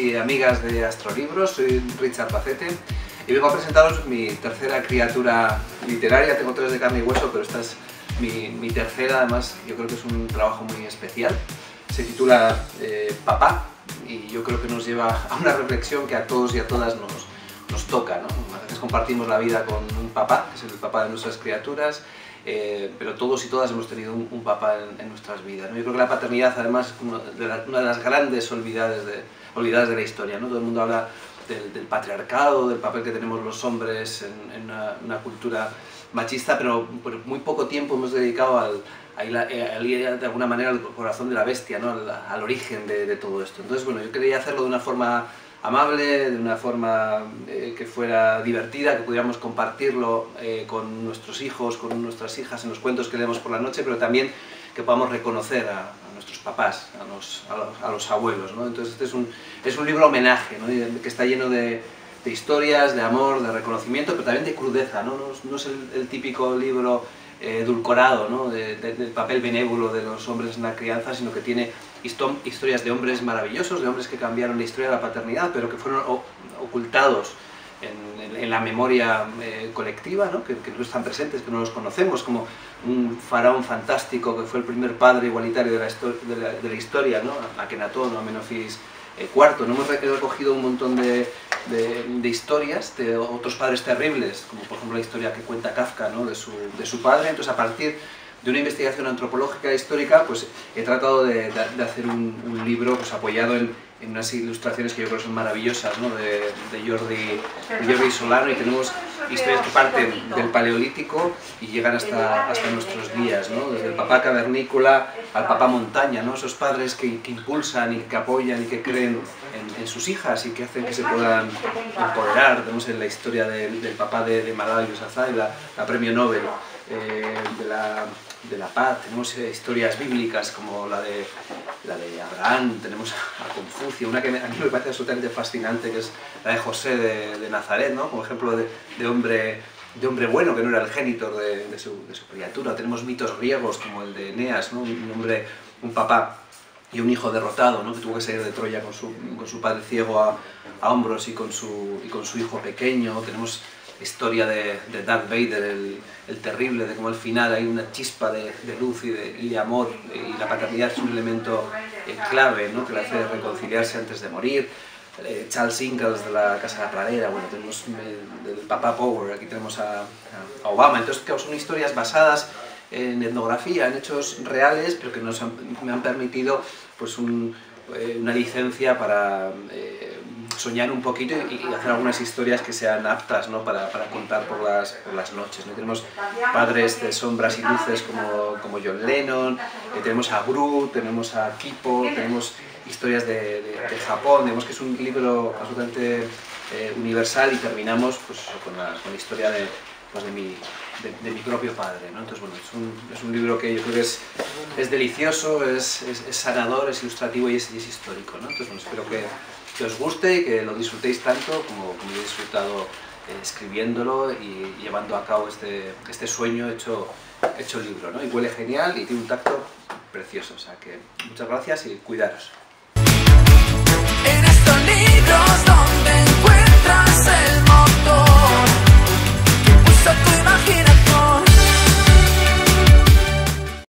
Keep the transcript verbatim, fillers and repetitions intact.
y amigas de Astrolibros, soy Ritxar Bacete y vengo a presentaros mi tercera criatura literaria. Tengo tres de carne y hueso, pero esta es mi, mi tercera, además yo creo que es un trabajo muy especial. Se titula eh, Papá y yo creo que nos lleva a una reflexión que a todos y a todas nos, nos toca, ¿no? A veces compartimos la vida con un papá, que es el papá de nuestras criaturas, Eh, pero todos y todas hemos tenido un, un papá en, en nuestras vidas, ¿no? Yo creo que la paternidad, además, es una, una de las grandes olvidadas de, olvidadas de la historia, ¿no? Todo el mundo habla del, del patriarcado, del papel que tenemos los hombres en, en una, una cultura machista, pero por muy poco tiempo hemos dedicado al, al, al, de alguna manera al corazón de la bestia, ¿no? al, al origen de, de todo esto. Entonces, bueno, yo quería hacerlo de una forma amable, de una forma eh, que fuera divertida, que pudiéramos compartirlo eh, con nuestros hijos, con nuestras hijas en los cuentos que leemos por la noche, pero también que podamos reconocer a, a nuestros papás, a los, a los, a los abuelos, ¿no? Entonces este es un, es un libro homenaje, ¿no? Que está lleno de, de historias, de amor, de reconocimiento, pero también de crudeza, ¿no? No, no es el, el típico libro eh, edulcorado, ¿no? de, de, del papel benévolo de los hombres en la crianza, sino que tiene historias de hombres maravillosos, de hombres que cambiaron la historia de la paternidad, pero que fueron ocultados en, en, en la memoria eh, colectiva, ¿no? Que, que no están presentes, que no los conocemos, como un faraón fantástico que fue el primer padre igualitario de la, de la, de la historia, ¿no? Akenaton, Amenofis cuarto. No hemos recogido un montón de, de, de historias de otros padres terribles, como por ejemplo la historia que cuenta Kafka, ¿no? de, su, de su padre. Entonces, a partir de una investigación antropológica e histórica, pues he tratado de, de, de hacer un, un libro pues, apoyado en, en unas ilustraciones que yo creo que son maravillosas, ¿no? de, de, Jordi, de Jordi Solano, y tenemos historias que parten del Paleolítico y llegan hasta, hasta nuestros días, ¿no? Desde el papá cavernícola al papá montaña, ¿no? Esos padres que, que impulsan y que apoyan y que creen en, en sus hijas y que hacen que se puedan empoderar. Tenemos en la historia de, del papá de, de Malala Yousafzai, la, la premio Nobel eh, de la... de la paz. Tenemos eh, historias bíblicas como la de, la de Abraham, tenemos a Confucio, una que a mí me parece absolutamente fascinante, que es la de José de, de Nazaret, ¿no? Como ejemplo de, de, hombre, de hombre bueno, que no era el génitor de, de, su, de su criatura. Tenemos mitos griegos como el de Eneas, ¿no? un, hombre, un papá y un hijo derrotado, ¿no? Que tuvo que salir de Troya con su, con su padre ciego a, a hombros y con, su, y con su hijo pequeño. Tenemos historia de, de Darth Vader, el, el terrible, de cómo al final hay una chispa de, de luz y de, y de amor, y la paternidad es un elemento eh, clave, ¿no? Que le hace reconciliarse antes de morir. Eh, Charles Ingalls de la Casa de la Pradera, bueno, tenemos eh, del Papa Power, aquí tenemos a, a Obama. Entonces, claro, son historias basadas en etnografía, en hechos reales, pero que nos han, me han permitido pues, un, eh, una licencia para Eh, soñar un poquito y hacer algunas historias que sean aptas, ¿no? para, para contar por las, por las noches, ¿no? Tenemos padres de sombras y luces como, como John Lennon, eh, tenemos a Gru, tenemos a Kipo, tenemos historias de, de, de Japón. Digamos que es un libro absolutamente eh, universal, y terminamos pues, con, la, con la historia de, pues, de, mi, de, de mi propio padre, ¿no? Entonces, bueno, es un, es un libro que yo creo que es, es delicioso, es, es, es sanador, es ilustrativo y es, y es histórico, ¿no? Entonces, bueno, espero que que os guste y que lo disfrutéis tanto como, como he disfrutado eh, escribiéndolo y llevando a cabo este, este sueño hecho, hecho libro, ¿no? Y huele genial y tiene un tacto precioso, o sea que muchas gracias y cuidaros.